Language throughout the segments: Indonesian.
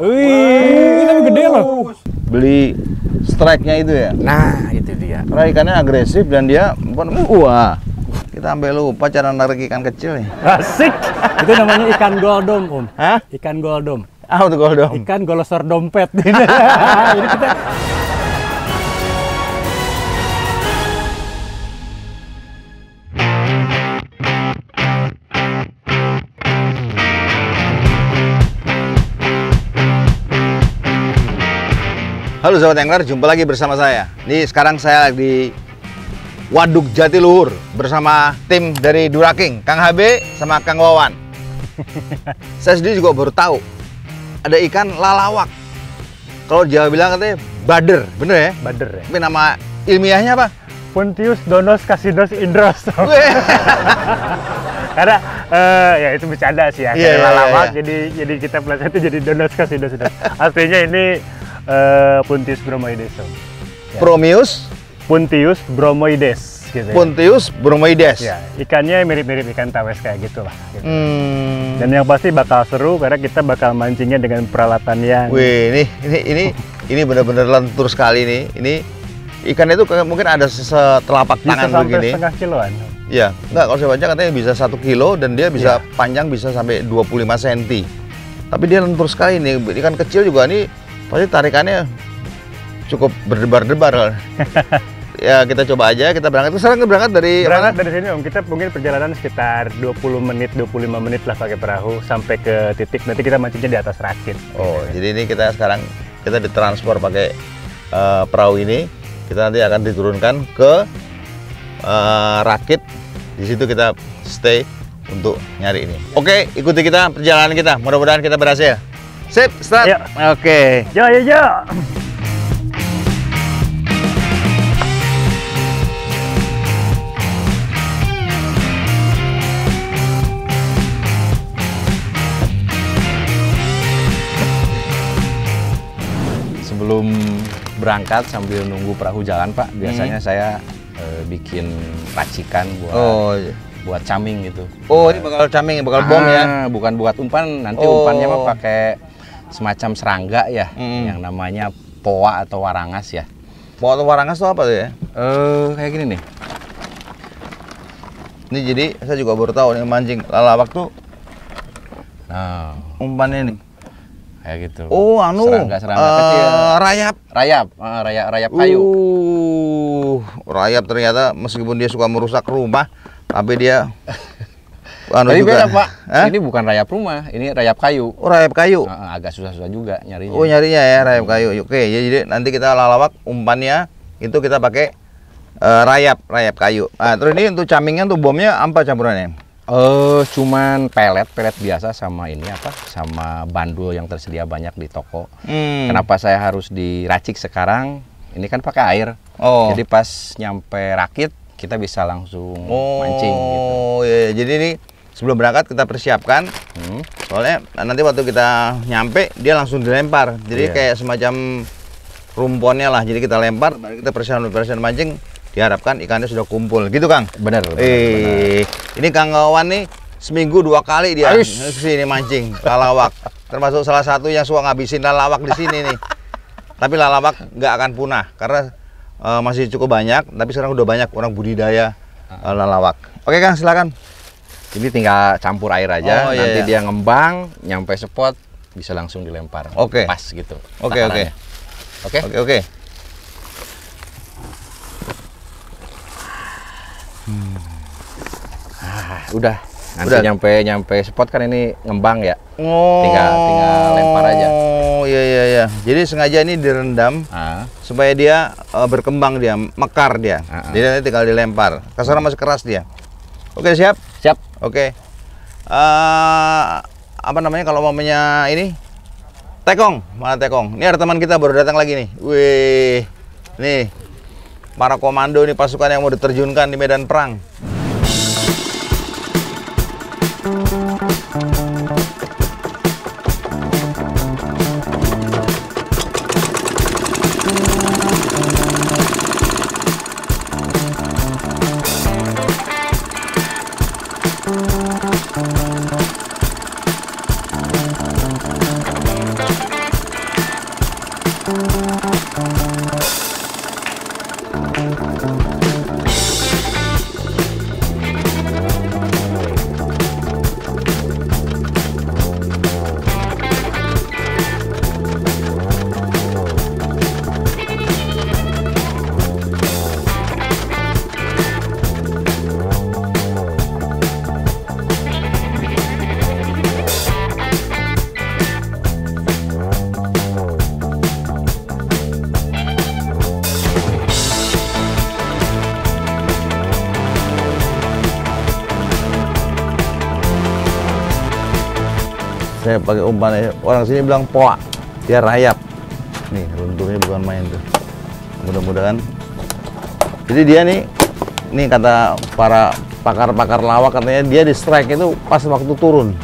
Wih, tapi gede loh. Beli strike-nya itu ya. Nah, itu dia. Karena ikannya agresif dan dia wah. Kita sampai lupa cara narik ikan kecil ya. Asik. Itu namanya ikan goldom, Om. Hah? Ikan goldom. Ah, itu goldom. Ikan golosor dompet. Jadi kita halo Sobat Angler, jumpa lagi bersama saya. Ini sekarang saya di Waduk Jatiluhur bersama tim dari Duraking, Kang HB sama Kang Wawan. Saya sendiri juga baru tahu ada ikan lalawak. Kalau Jawa bilang katanya bader, bener ya? Bader ya. Tapi nama ilmiahnya apa? Pontius Donos Kasidos Indros. Karena ya itu bercanda sih ya, yeah, lalawak. Yeah. Jadi kita pelajarin itu jadi Donos Kasidos Indros. Artinya ini Pontius Bromoides. Ya. Promius? Pontius Bromoides. Gitu ya. Pontius Bromoides. Ya, ikannya mirip-mirip ikan tawes kayak gitulah. Gitu. Dan yang pasti bakal seru karena kita bakal mancingnya dengan peralatan yang. Wih, ini benar-benar lentur sekali nih. Ini ikannya itu mungkin ada setelapak tangan begini. Bisa sampai setengah kiloan. Iya, enggak kalau saya baca katanya bisa 1 kilo dan dia bisa ya. Panjang bisa sampai 25 cm. Tapi dia lentur sekali nih. Ikan kecil juga nih. Pasti tarikannya cukup berdebar-debar. Ya kita coba aja, kita berangkat. Sekarang berangkat dari sini Om. Kita mungkin perjalanan sekitar 20 menit, 25 menit lah pakai perahu sampai ke titik. Nanti kita mancingnya di atas rakit. Oh, jadi ini kita sekarang kita ditransfer pakai perahu ini. Kita nanti akan diturunkan ke rakit. Di situ kita stay untuk nyari ini. Oke, ikuti kita perjalanan kita. Mudah-mudahan kita berhasil. Sip, start. Oke. Okay. Yo. Sebelum berangkat sambil nunggu perahu jalan, Pak, biasanya saya bikin racikan buat buat caming gitu. Oh, ini bakal caming, bakal bom ya. Bukan buat umpan, nanti umpannya mah pakai semacam serangga ya, yang namanya poa atau warangas ya. Poa atau warangas itu apa tuh ya? Kayak gini nih. Ini jadi saya juga baru tahu nih mancing lalawak tuh. Nah, umpannya nih kayak gitu. Oh, anu serangga kecil. Rayap kayu. Rayap ternyata meskipun dia suka merusak rumah, tapi dia tapi beda Pak, ini bukan rayap rumah, ini rayap kayu. Oh, rayap kayu? Agak susah-susah juga nyarinya. Oh, nyarinya ya rayap kayu. Oke, jadi nanti kita lalawak umpannya itu kita pakai rayap kayu. Nah, terus ini untuk camingnya, untuk bomnya apa campurannya? Cuman pelet biasa sama ini apa? Sama bandul yang tersedia banyak di toko. Kenapa saya harus diracik sekarang? Ini kan pakai air. Oh. Jadi pas nyampe rakit kita bisa langsung mancing gitu. Oh, iya. Jadi ini sebelum berangkat kita persiapkan, soalnya nanti waktu kita nyampe dia langsung dilempar, jadi kayak semacam rumponnya lah. Jadi kita lempar, kita persiapan mancing, diharapkan ikannya sudah kumpul, gitu Kang. Benar. Ini Kang Wawan nih seminggu 2 kali dia kesini mancing lalawak, termasuk salah satu yang suka ngabisin lalawak di sini nih. Tapi lalawak nggak akan punah karena masih cukup banyak, tapi sekarang udah banyak orang budidaya lalawak. Oke Kang, silakan. Jadi tinggal campur air aja, nanti dia ngembang, nyampe spot, bisa langsung dilempar. Oke. Pas gitu. Oke. Udah. Nanti nyampe spot kan ini ngembang ya. Tinggal lempar aja. Oh iya. Jadi sengaja ini direndam supaya dia berkembang, dia mekar dia. Jadi nanti tinggal dilempar. Kasarnya masih keras dia. Oke, siap. Oke. Apa namanya kalau mamanya ini? Tekong, mana tekong? Ini ada teman kita baru datang lagi nih. Wih. Nih. Para komando nih pasukan yang mau diterjunkan di medan perang. Saya pakai umpan, orang sini bilang poa, dia rayap. Nih, lunturnya bukan main tuh. Mudah-mudahan. Jadi dia nih, ini kata para pakar-pakar lawak katanya dia di strike itu pas waktu turun.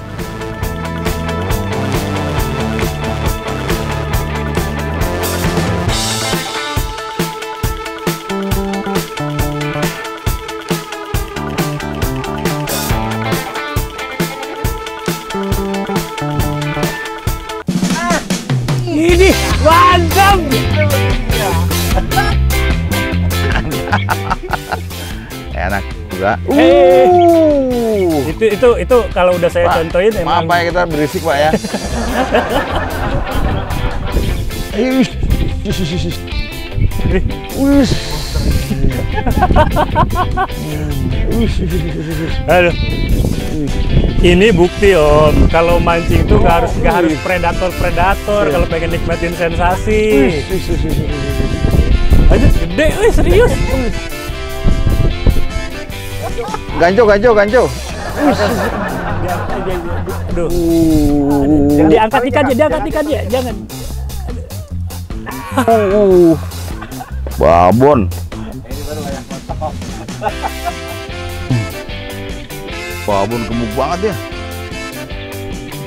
Mantap! Enak juga. Itu kalau udah saya contohin emang. Maaf ya kita berisik Pak ya. Aduh. Ini bukti Om, kalau mancing itu nggak harus predator-predator kalau pengen nikmatin sensasi. Aduh, gede, serius. Ganjo. Aduh. Diangkat ikannya, jangan. Babon. Babon gemuk banget ya.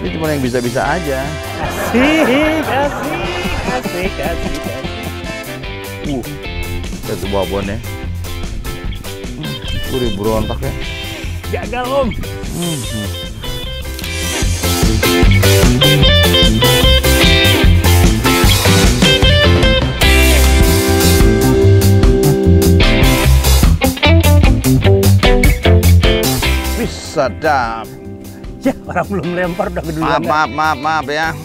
Ini cuma yang bisa-bisa aja. Asik. Itu babonnya. Udah berontak ya. Gagal Om. Sedap. Ya, orang belum lempar udah keduluan. Maaf ya.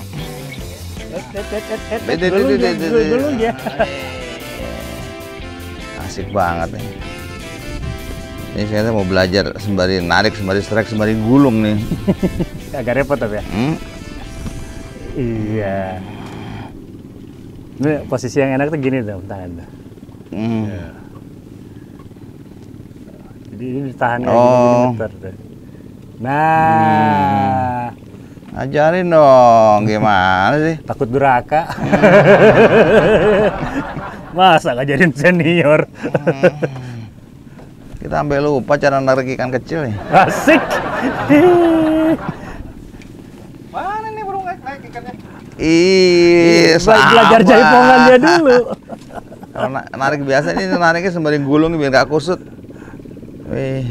Dulu ya. Asik banget nih. Ini saya mau belajar sembari narik, sembari strike, sembari gulung nih. Agak repot tapi ya. Iya. Ini posisi yang enak tuh gini tuh, tangan tuh. Iya. Jadi ini ditahan aja. Nah, ajarin dong gimana sih? Takut duraka. Masa ngajarin senior? Kita sampai lupa cara narik ikan kecil ya. Asik. Mana nih burung naik ikannya? Ih, belajar jaipongan dia dulu. Kalau narik biasa ini nariknya sembari gulung biar gak kusut. Wih.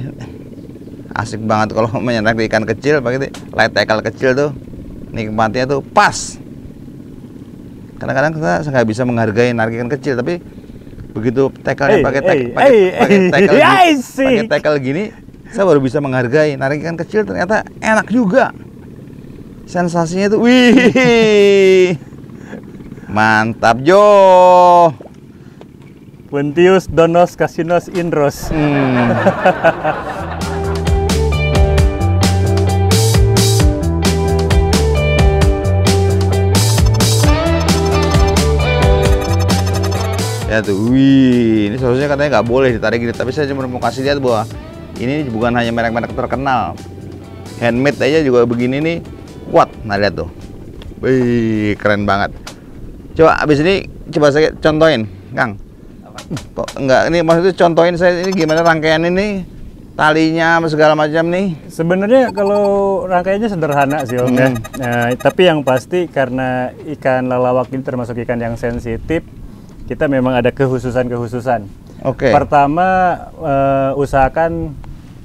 Asik banget kalau menyenak di ikan kecil, pakai light tackle kecil tuh nikmatnya tuh pas. Kadang-kadang kita nggak bisa menghargai narik ikan kecil, tapi begitu tackle-nya pakai tackle gini, saya baru bisa menghargai narik ikan kecil ternyata enak juga. Sensasinya tuh, wih, mantap Jo. Pontius Donos Kasinos Indros. Ya tuh, wih, ini seharusnya katanya nggak boleh ditarik gitu, tapi saya cuma mau kasih lihat bahwa ini bukan hanya merek-merek terkenal, handmade aja juga begini nih kuat. Nah lihat tuh, wih, keren banget. Coba abis ini coba saya contohin, Kang. Kok enggak, ini maksudnya contohin saya ini gimana rangkaian ini, talinya segala macam nih. Sebenarnya kalau rangkaiannya sederhana sih Om ya. Nah, tapi yang pasti karena ikan lalawak ini termasuk ikan yang sensitif. Kita memang ada kekhususan. Oke. Pertama, usahakan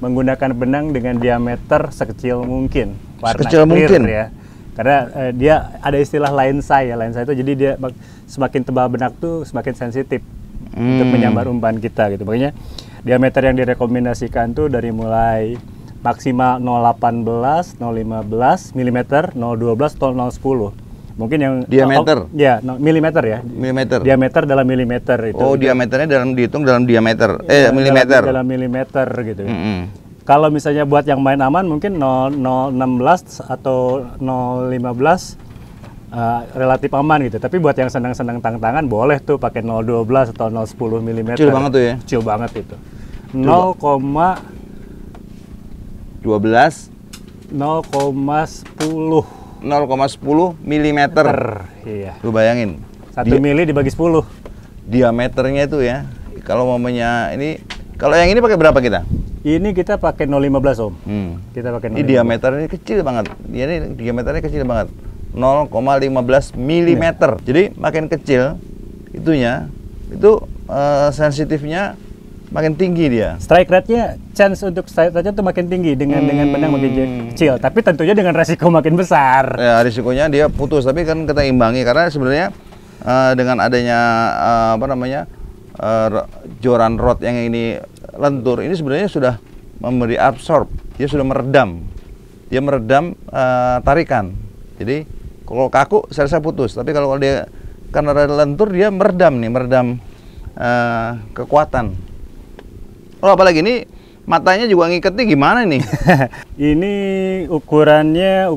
menggunakan benang dengan diameter sekecil mungkin. Warna clear mungkin ya. Karena dia ada istilah lensa ya, lensa itu jadi dia semakin tebal benak tuh semakin sensitif untuk menyambar umpan kita gitu. Makanya diameter yang direkomendasikan tuh dari mulai maksimal 0,18, 0,15 mm, 0,12, 0,10. Mungkin yang diameter. Ya, milimeter ya. Milimeter. Diameter dalam milimeter itu. Oh, diameternya dalam dihitung dalam diameter. Milimeter. Dalam milimeter gitu. Mm-hmm. Kalau misalnya buat yang main aman mungkin 0,16 atau 0,15 relatif aman gitu. Tapi buat yang senang-senang tangan boleh tuh pakai 0,12 atau 0,10 milimeter. Kecil banget tuh ya. Kecil banget itu. 0,10 milimeter. Iya. Lu bayangin. 1 mili dibagi 10. Diameternya itu ya. Kalau momennya ini, kalau yang ini pakai berapa kita? Ini kita pakai 0,15 om. Kita pakai 0,15. Ini diameternya kecil banget. Ini diameternya kecil banget. 0,15 milimeter. Jadi makin kecil itunya, itu sensitifnya makin tinggi dia. Strike rate-nya, chance untuk strike rate-nya tuh makin tinggi dengan benang makin kecil. Tapi tentunya dengan resiko makin besar. Ya, risikonya dia putus. Tapi kan kita imbangi karena sebenarnya dengan adanya joran rod yang ini lentur, ini sebenarnya sudah memberi absorb. Dia sudah meredam. Dia meredam tarikan. Jadi kalau kaku saya putus. Tapi kalau dia karena lentur dia meredam nih, meredam kekuatan. Oh, apalagi ini matanya juga ngiketnya gimana nih? Ini ukuran 03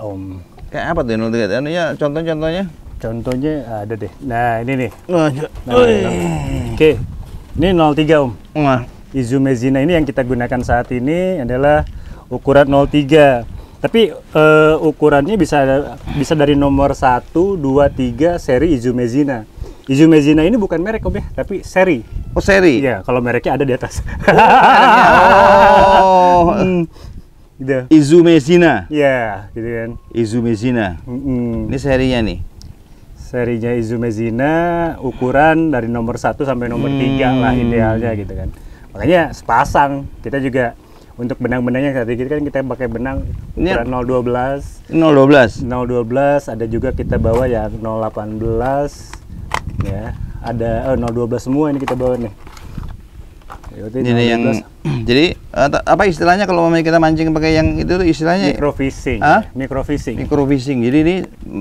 om. Kayak apa tuh 03? Ini ya contohnya ada deh. Nah ini nih. Oke, ini 03 om. Izu Mejina ini yang kita gunakan saat ini adalah ukuran 03. Tapi ukurannya bisa dari nomor 1, 2, 3 seri Izu Mejina. Izu Mejina ini bukan merek om ya, tapi seri. Oh, seri? Iya, kalau mereknya ada di atas. Oh, gitu. Izu Mejina? Iya, gitu kan. Izu Mejina. Ini serinya nih? Serinya Izu Mejina, ukuran dari nomor 1 sampai nomor 3 lah idealnya gitu kan. Makanya sepasang, kita juga untuk benang-benangnya saat ini kan kita pakai benang ukuran 0,12, ada juga kita bawa ya 0,18. Ya, ada 0,12 semua ini kita bawa nih. Ini yang jadi apa istilahnya kalau kita mancing pakai yang itu istilahnya micro fishing. Micro fishing. Micro fishing. Jadi ini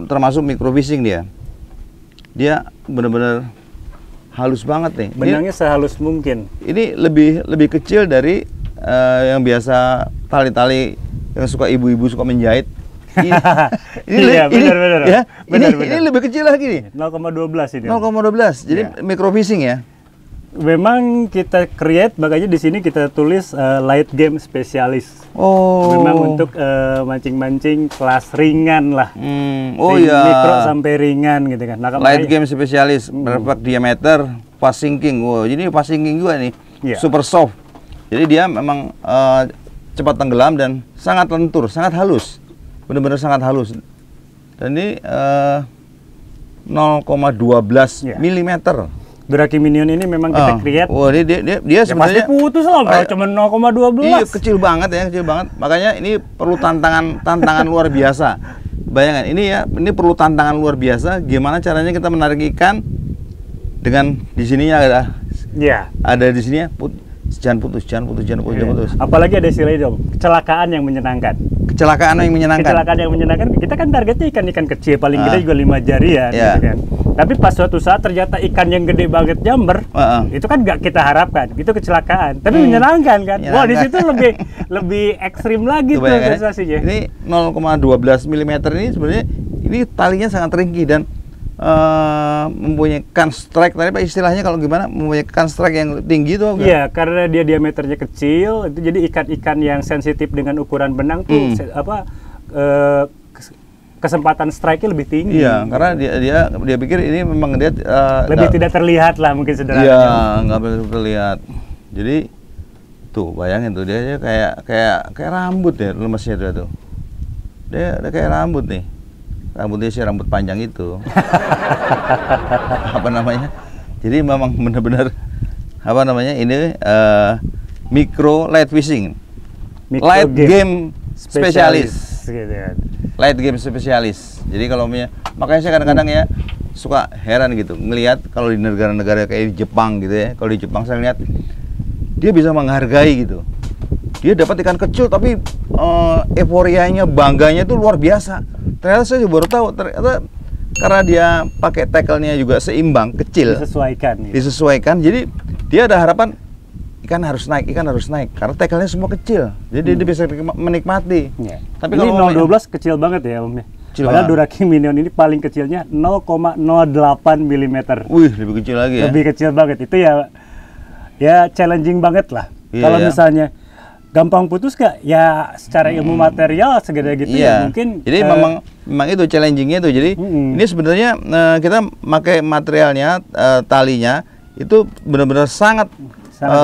termasuk micro fishing dia. Dia benar-benar halus banget nih. Benangnya sehalus mungkin. Ini lebih kecil dari yang biasa tali-tali yang suka ibu-ibu suka menjahit. Ini lebih kecil lagi nih. 0,12 ini. 0,12. Jadi micro fishing ya. Memang kita create, makanya di sini kita tulis light game spesialis. Oh. Memang untuk mancing-mancing kelas ringan lah. Oh iya. Mikro sampai ringan gitu kan. Nah, light game spesialis berapa diameter, fast sinking. Wow, jadi fast sinking juga nih. Yeah. Super soft. Jadi dia memang cepat tenggelam dan sangat lentur, sangat halus. Benar-benar sangat halus. Dan ini 0,12 mm. Duraking Minion ini memang kita create. Wah, dia sebenarnya putus loh, cuma 0,12. Iya, kecil banget ya, kecil banget. Makanya ini perlu tantangan luar biasa. Bayangkan ini ya, ini perlu tantangan luar biasa. Gimana caranya kita menarik ikan dengan di sininya ada. Iya. Ada di sininya jangan putus. Apalagi ada istilah itu, kecelakaan yang menyenangkan. Kecelakaan yang menyenangkan. Kita kan targetnya ikan-ikan kecil, paling gede juga 5 jarian. Gitu kan. Tapi pas suatu saat ternyata ikan yang gede banget nyamber, itu kan nggak kita harapkan. Itu kecelakaan. Tapi menyenangkan kan. Wah, di situ lebih ekstrim lagi tuh sensasinya. Ini 0,12 mm ini sebenarnya ini talinya sangat ringkih dan mempunyai strike tadi Pak, istilahnya kalau gimana mempunyai strike yang tinggi tuh. Iya, karena dia diameternya kecil itu jadi ikan-ikan yang sensitif dengan ukuran benang tuh kesempatan strike-nya lebih tinggi. Iya, karena dia pikir ini memang dia lebih tidak terlihat lah mungkin sederhananya. Iya, nggak begitu terlihat. Jadi tuh bayangin tuh dia kayak rambut ya lemesnya tuh. Dia kayak rambut nih. Rambutnya sih rambut panjang itu. Jadi memang benar-benar ini micro light fishing. Light game spesialis. Gitu kan. light game spesialis. Jadi kalau makanya saya kadang-kadang ya suka heran gitu ngelihat kalau di negara-negara kayak di Jepang gitu ya. Kalau di Jepang saya lihat dia bisa menghargai gitu. Dia dapat ikan kecil tapi euforianya, bangganya itu luar biasa. Ternyata saya juga baru tahu ternyata karena dia pakai tackle-nya juga seimbang, kecil. Disesuaikan. Ya. Disesuaikan. Jadi dia ada harapan ikan harus naik karena tackle-nya semua kecil, jadi dia bisa menikmati. Ya. Tapi ini kalau 0,12 kecil banget ya Om. Padahal Duraking Minion ini paling kecilnya 0,08 mm. Wih, lebih kecil lagi ya. Lebih kecil banget itu ya challenging banget lah. Iya, kalau misalnya gampang putus gak? Ya secara ilmu material segede gitu ya mungkin. Jadi memang itu challengingnya itu. Jadi ini sebenarnya kita pakai materialnya, talinya itu benar-benar sangat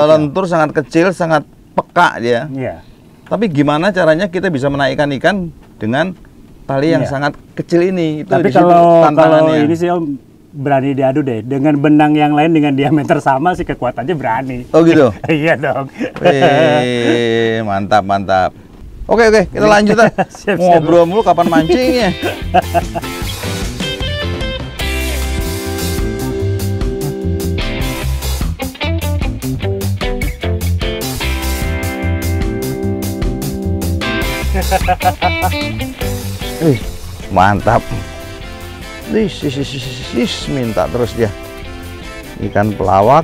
lentur, sangat kecil, sangat peka dia. Yeah. Tapi gimana caranya kita bisa menaikkan ikan dengan tali yang sangat kecil ini? Itu tapi kalau ini sih Om berani diadu deh. Dengan benang yang lain dengan diameter sama sih kekuatannya berani. Oh gitu? Iya dong. Wih, mantap. Oke, kita lanjut lah. Ngobrol mulu kapan mancingnya. Mantap. Minta terus dia. Ikan pelawak.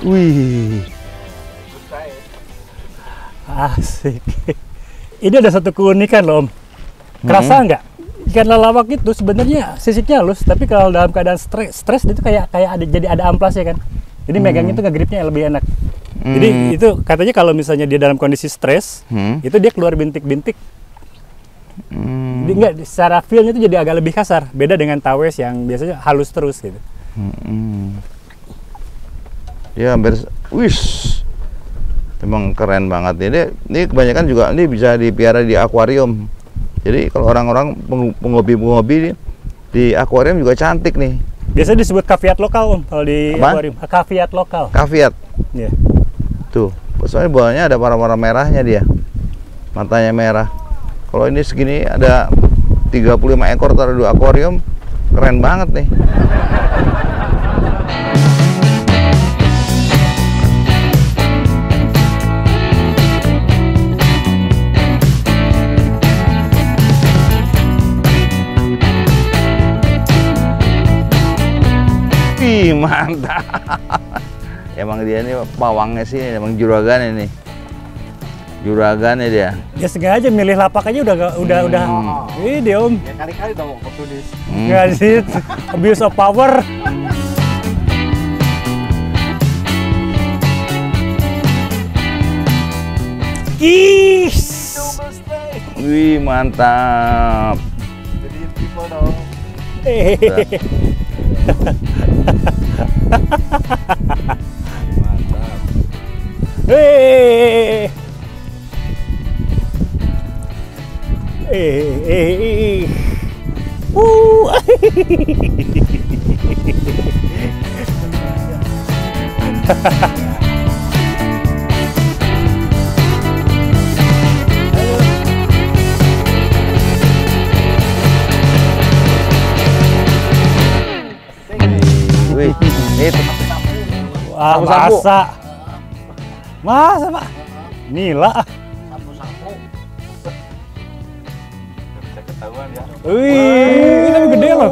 Wih. Asik. Ini ada satu keunikan loh Om. Kerasa nggak? Ikan lalawak itu sebenarnya sisiknya halus, tapi kalau dalam keadaan stres itu kayak jadi ada amplas ya kan. Jadi megangnya itu ngegripnya lebih enak. Jadi itu katanya kalau misalnya dia dalam kondisi stres, itu dia keluar bintik-bintik. Jadi enggak, secara feelnya itu jadi agak lebih kasar. Beda dengan tawes yang biasanya halus terus gitu. Ya hampir, memang keren banget. Ini kebanyakan juga ini bisa dipiara di akuarium. Jadi kalau orang-orang penghobi di akuarium juga cantik nih. Biasanya disebut kaviat lokal Om kalau di akuarium. Kaviat lokal. Kaviat. Iya. Yeah. Tuh, soalnya bawahnya ada warna-warna merahnya dia, matanya merah. Kalau ini segini ada 35 ekor taruh di akuarium, keren banget nih. Ih, mantap. Emang dia ini pawangnya sih, emang juragan ini. Juragan ya dia. Dia sengaja milih lapak aja udah. Ini dia Om. Ya kali-kali dong opportunist. Enggak sih, abuse of power. Ih. Wih, mantap. Jadi people dong. Mantap. Masa Pak? Nila. Sapu-sapu. Bisa ketahuan ya. Wih, ini gede loh.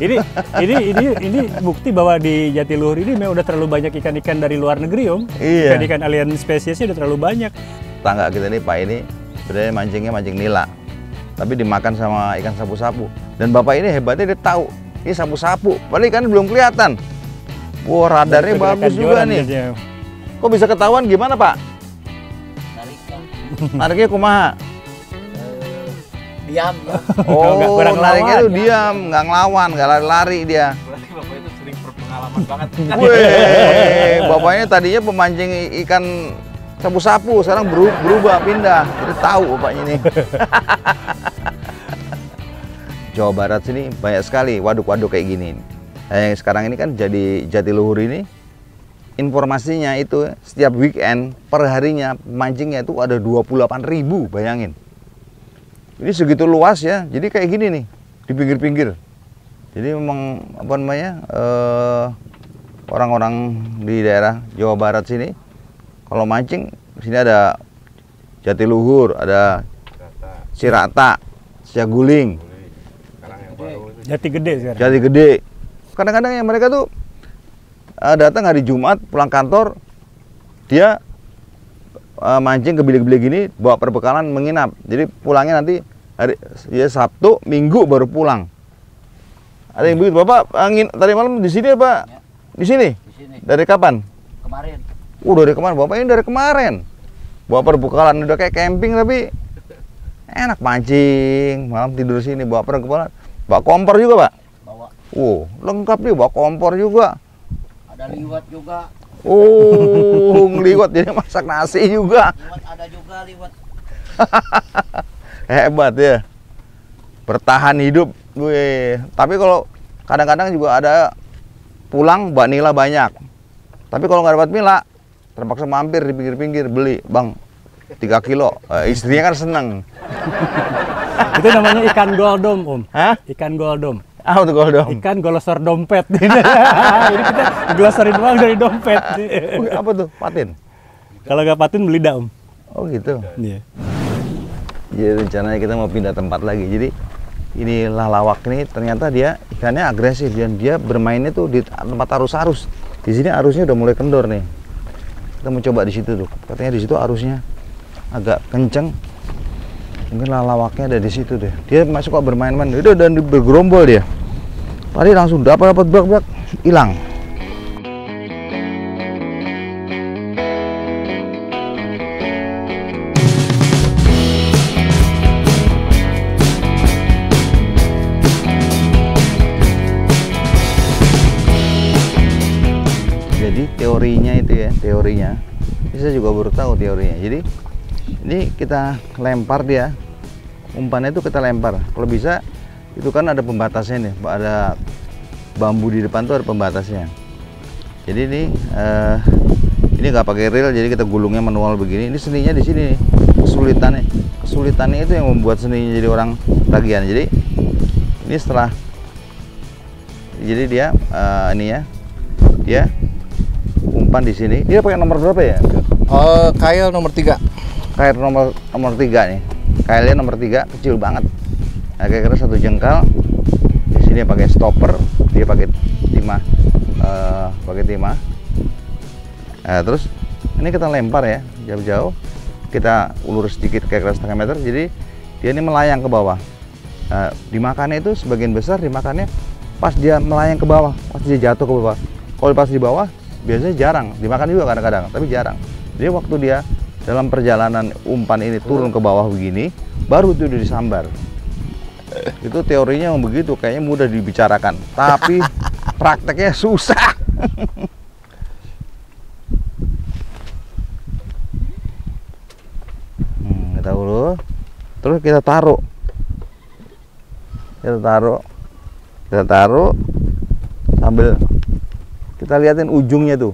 ini bukti bahwa di Jatiluhur ini memang udah terlalu banyak ikan-ikan dari luar negeri Om. Iya. Ikan-ikan alien spesiesnya udah terlalu banyak. Tangga kita nih Pak ini sebenarnya mancingnya mancing nila, tapi dimakan sama ikan sapu-sapu. Dan Bapak ini hebatnya dia tahu ini sapu-sapu, padahal ikan belum kelihatan. Wah, radarnya bagus juga nih. Biasanya. Kok bisa ketahuan gimana Pak? Nariknya kumaha? Diam. Oh, nariknya itu diam, nggak ngelawan, nggak lari-lari dia. Berarti Bapak itu sering berpengalaman banget. Weh, Bapaknya tadinya pemancing ikan sapu-sapu, sekarang berubah, pindah. Jadi tahu Bapaknya nih. Jawa Barat sini banyak sekali waduk-waduk kayak gini. Yang sekarang ini kan jadi Jatiluhur ini informasinya itu setiap weekend perharinya mancingnya itu ada 28.000, bayangin. Ini segitu luas ya, jadi kayak gini nih di pinggir-pinggir. Jadi memang apa namanya orang-orang di daerah Jawa Barat sini kalau mancing, sini ada Jatiluhur, ada Cirata, Siaguling, Jati Gede sekarang. Jati Gede. Kadang-kadang yang mereka tuh datang hari Jumat pulang kantor, dia mancing ke bilik-bilik gini, bawa perbekalan menginap. Jadi pulangnya nanti hari ya Sabtu, Minggu baru pulang. Ada yang begitu, Bapak angin tadi malam di sini apa? Ya. Di sini? Di sini. Dari kapan? Kemarin. Dari kemarin. Bapak ini dari kemarin. Bawa perbekalan, udah kayak camping tapi enak mancing. Malam tidur sini bawa perbekalan. Bawa kompor juga, Pak? Bawa. Lengkap nih, bawa kompor juga. Ada liwat juga. Liwat, jadi masak nasi juga. Liwat ada juga, liwat. Hebat ya. Bertahan hidup. Wih. Tapi kalau kadang-kadang juga ada pulang bawa nila banyak. Tapi kalau nggak dapat nila, terpaksa mampir di pinggir-pinggir beli, Bang. 3 kilo. Istrinya kan seneng. Itu namanya ikan goldom, Om. Hah? Ikan goldom. Ah, untuk goldom. Ikan golosor dompet. Jadi kita golosorin uang dari dompet. Apa tuh? Patin? Kalau nggak patin, belida, Om. Oh gitu? Iya. Jadi rencananya kita mau pindah tempat lagi. Jadi ini lalawak ini ternyata dia ikannya agresif. Dan dia bermainnya tuh di tempat arus-arus. Di sini arusnya udah mulai kendor nih. Kita mau coba di situ tuh. Katanya di situ arusnya agak kenceng. Mungkin lalawaknya ada di situ deh. Dia masuk kok bermain-main. Udah dan bergerombol dia. Tadi langsung dapat bak-bak hilang. Jadi teorinya itu ya, teorinya. Saya juga baru tahu teorinya. Jadi ini kita lempar dia. Umpannya itu kita lempar, kalau bisa itu kan ada pembatasnya nih, ada bambu di depan tuh ada pembatasnya. Jadi ini nggak pakai reel, jadi kita gulungnya manual begini. Ini seninya di sini, kesulitannya itu yang membuat seninya jadi orang bagian. Jadi ini setelah, jadi dia ini ya, dia umpan di sini. Dia pakai nomor berapa ya? Kail nomor 3. Kail nomor 3 nih. Kailnya nomor 3, kecil banget. Nah, kira-kira 1 jengkal. Di sini pakai stopper, dia pakai timah. Nah, terus ini kita lempar ya, jauh-jauh. Kita ulur sedikit kayak 1,5 meter. Jadi dia ini melayang ke bawah. Dimakannya itu sebagian besar dimakannya pas dia melayang ke bawah, pas dia jatuh ke bawah. Kalau pas di bawah biasanya jarang dimakan juga kadang-kadang, tapi jarang. Jadi waktu dia dalam perjalanan umpan ini turun ke bawah begini, baru itu udah disambar. Itu teorinya begitu, kayaknya mudah dibicarakan, tapi prakteknya susah. Kita ulur, terus kita taruh, sambil kita liatin ujungnya tuh.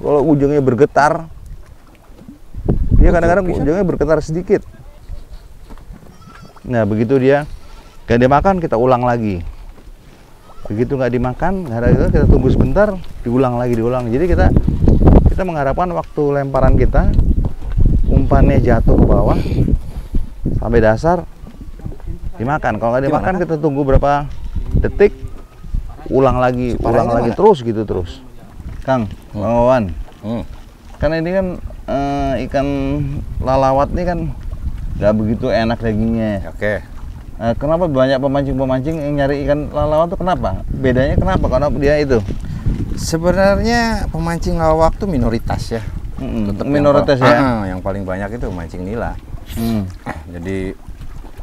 Kalau ujungnya bergetar, dia kadang-kadang ujungnya bergetar sedikit. Nah, begitu dia nggak dimakan, kita ulang lagi. Begitu nggak dimakan, kita tunggu sebentar, diulang lagi. Jadi kita mengharapkan waktu lemparan kita, umpannya jatuh ke bawah sampai dasar, dimakan. Kalau nggak dimakan, kita tunggu berapa detik, ulang lagi terus gitu terus. Kang, Bang Wawan, karena ini kan ikan lalawak nih kan nggak begitu enak dagingnya. Oke. Kenapa banyak pemancing yang nyari ikan lalawak tuh kenapa? Bedanya kenapa? Karena dia itu. Sebenarnya pemancing lalawak tuh minoritas ya. Minoritas yang, yang paling banyak itu pemancing nila. Jadi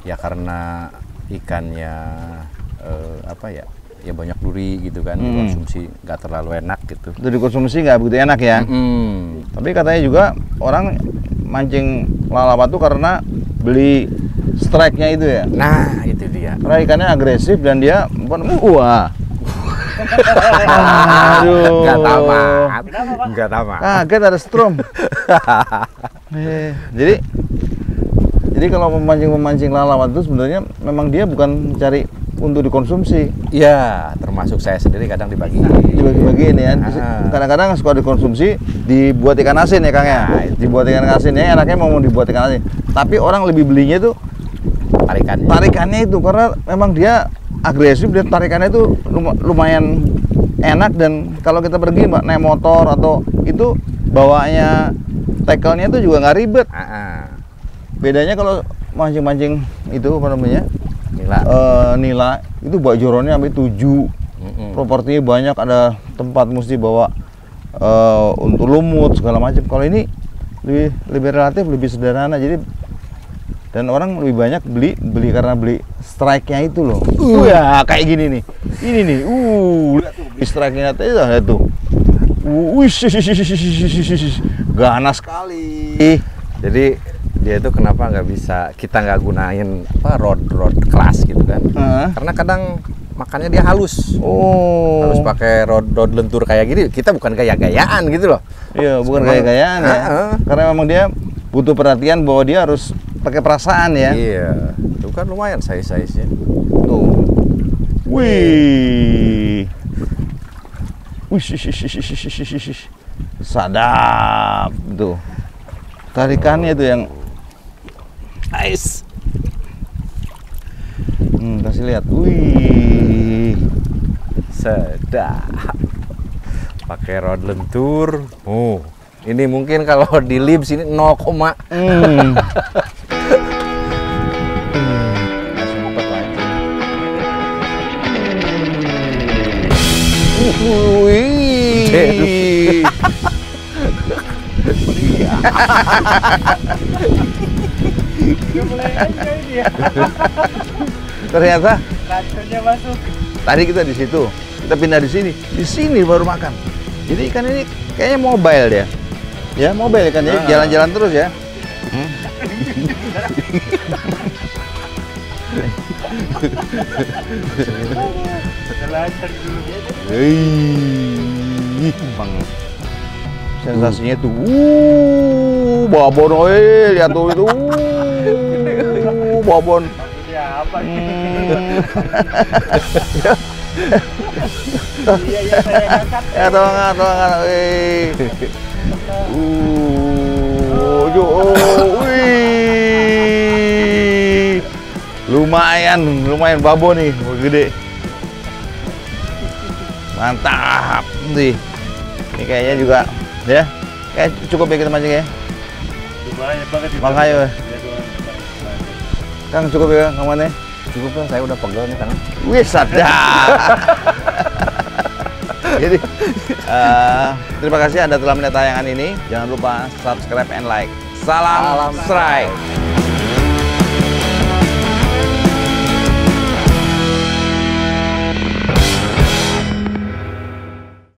ya karena ikannya ya banyak duri gitu kan, konsumsi nggak terlalu enak gitu. Itu dikonsumsi nggak begitu enak ya. Tapi katanya juga orang mancing lalawak tuh karena beli strike-nya itu ya. Nah itu dia. Karena ikannya agresif dan dia bukan Aduh. Enggak tamat. Enggak tamat. Kaget ada strom. Jadi kalau memancing lalawak itu sebenarnya memang dia bukan cari untuk dikonsumsi. Iya, termasuk saya sendiri kadang dibagi-bagiin ya. Kadang-kadang suka dikonsumsi, dibuat ikan asin ya Kang ya. Dibuat ikan asin ya, enaknya mau dibuat ikan asin. Tapi orang lebih belinya itu tarikannya itu, karena memang dia agresif dan tarikannya itu lumayan enak. Dan kalau kita pergi mbak naik motor atau itu bawanya tackle-nya itu juga nggak ribet. Bedanya kalau mancing-mancing itu apa namanya? Nila itu bawa joronnya sampai 7, propertinya banyak, ada tempat mesti bawa untuk lumut segala macam. Kalau ini lebih relatif, lebih sederhana, jadi dan orang lebih banyak beli karena beli strike-nya itu loh. Ya kayak gini nih, ini nih, lihat tuh beli strike-nya itu, lihat tuh, ganas sekali. Jadi dia itu kenapa nggak bisa kita nggak gunain apa rod keras gitu kan? Karena kadang makannya dia halus. Harus pakai rod lentur kayak gini. Kita bukan gaya-gayaan gitu loh. Iya, bukan gaya-gayaan ya. Karena memang dia butuh perhatian bahwa dia harus pakai perasaan ya. Iya. Itu kan lumayan size-nya. Tuh. Wih. Sadap tuh. Tarikannya itu yang nice. Kasih lihat. Wih. Sedap. Pakai rod lentur. Oh. Ini mungkin kalau di lips ini 0, Wih. Ternyata racunnya masuk. Tadi kita di situ, kita pindah di sini baru makan. Jadi ikan ini kayaknya mobile dia. Ya mobile kan, jadi jalan-jalan terus ya. Sensasinya itu, babon, lihat tuh itu, babon. Lumayan babon nih, gede. Mantap sih. Ini kayaknya juga. Ya, kayak cukup ya kita mancing ya. Banyak banget itu. Makanya, Kang cukup ya, Kang Mane? Cukup lah, saya udah pegel nih Kang. Wih, sadar. Jadi, terima kasih Anda telah melihat tayangan ini. Jangan lupa subscribe and like. Salam strike.